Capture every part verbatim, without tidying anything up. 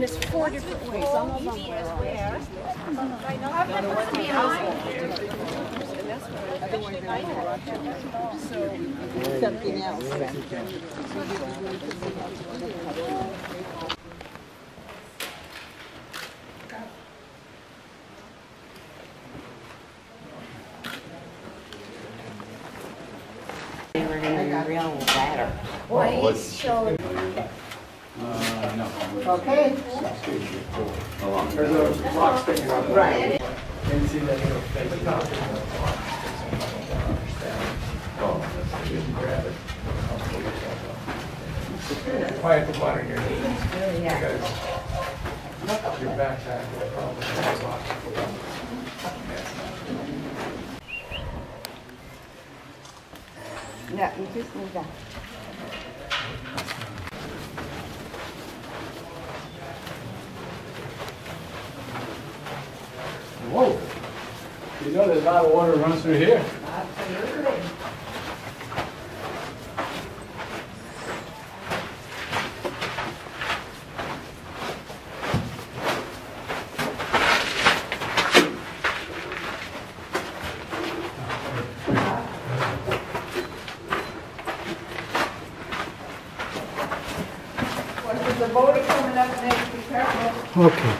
And it's four different ways. Some of them where. Something else. They were in the real ladder. Why show? Uh, no. Okay. There's a box thing about that. Right. Didn't see that little face top. Oh, that's good. Grab it. Quiet the water here. Because your backpack will probably have a lot. Yeah, you just need that. Whoa! You know there's a lot of water runs through here. Absolutely. Well, there's a boat coming up next. Be careful. Okay.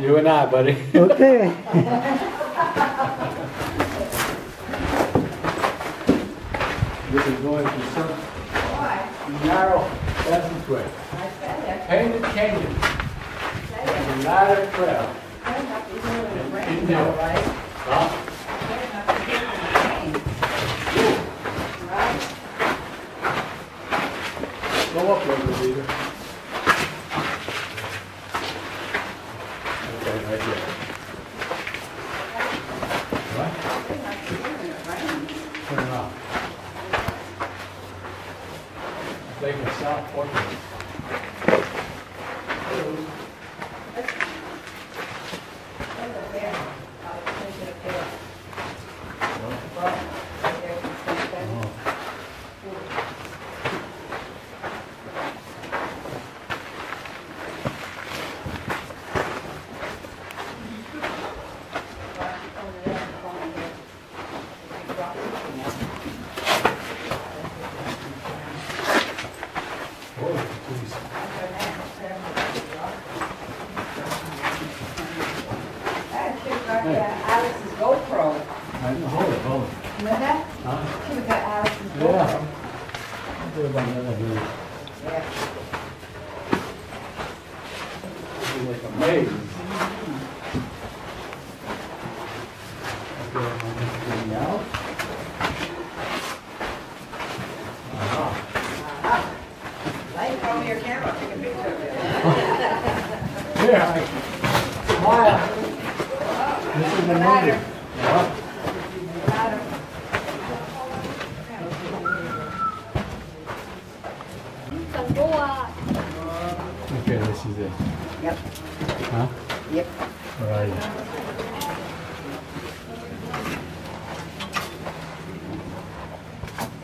You and I, buddy. Okay. This is going to some narrow passageway. Painted Canyon. There's a ladder trail. In there, right? Huh? Go up there, leader. Right here. What? Turn it off. Take a south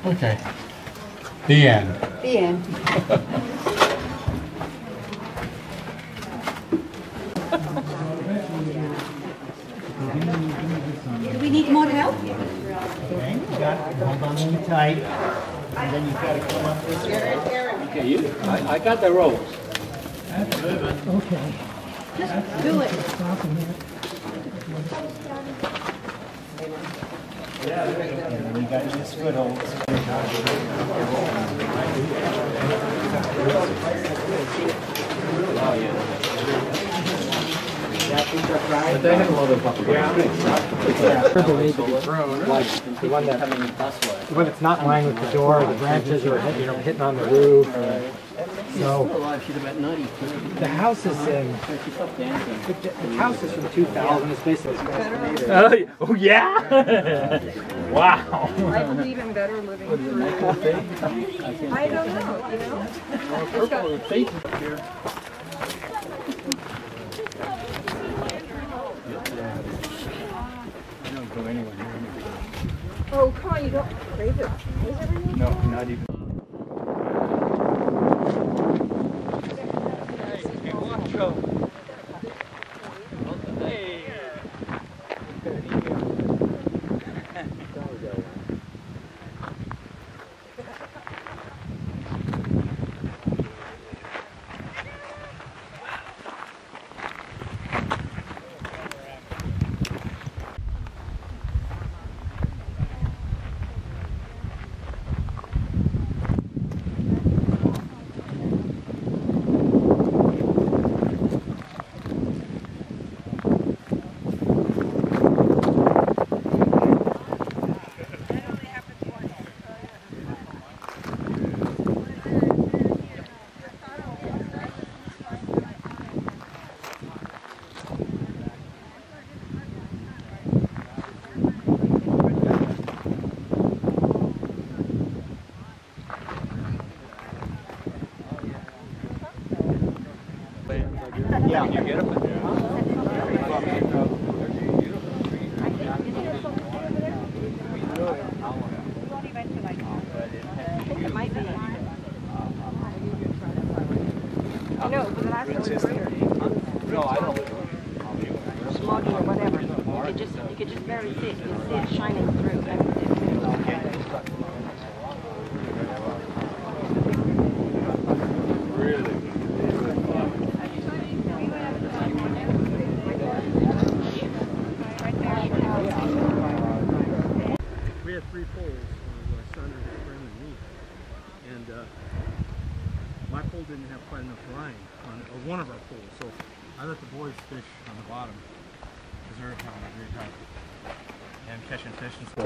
Okay. The end. The end. Do we need more help? Okay, you got to hold on in tight, and then you got to come up this way. Okay, you. I, I got the ropes. Okay. Just do it. Yeah, we got this foothold. But they have a lot of buffalo. Yeah. Like the one that, when it's not lined with the door, the branches are, you know, hitting on the roof. So the house is in. The, the house is from two thousand. It's basically. Uh, oh yeah! Wow. I believe in better living. I don't know. You know. It's got faith here. I don't go anywhere. Oh come on! You don't crave it. No, not even.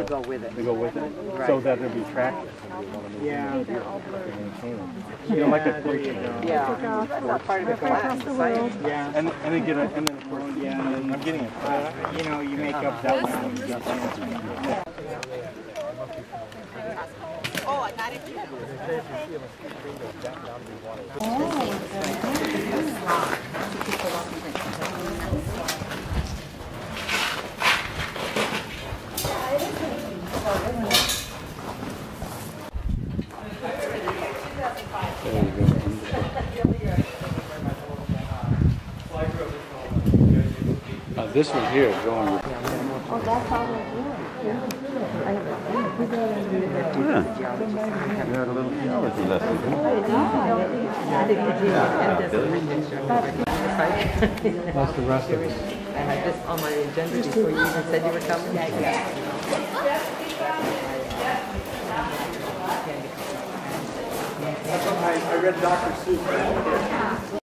Go with it. They go with it, right. So that there'll be traction. Yeah. You know, like a quick. Yeah. yeah. That's not part of the class. Yeah. And and then get a, and then of course yeah. I'm getting it. Uh, you know, you make up that one. Oh, I got it too. Oh. This one here is going. Oh, that's how they do it. Yeah. Yeah. You had a little theology lesson. Yeah. That's the rest of it. I had this on my agenda before you even said you were coming. Yeah, yeah. I read Doctor Seuss.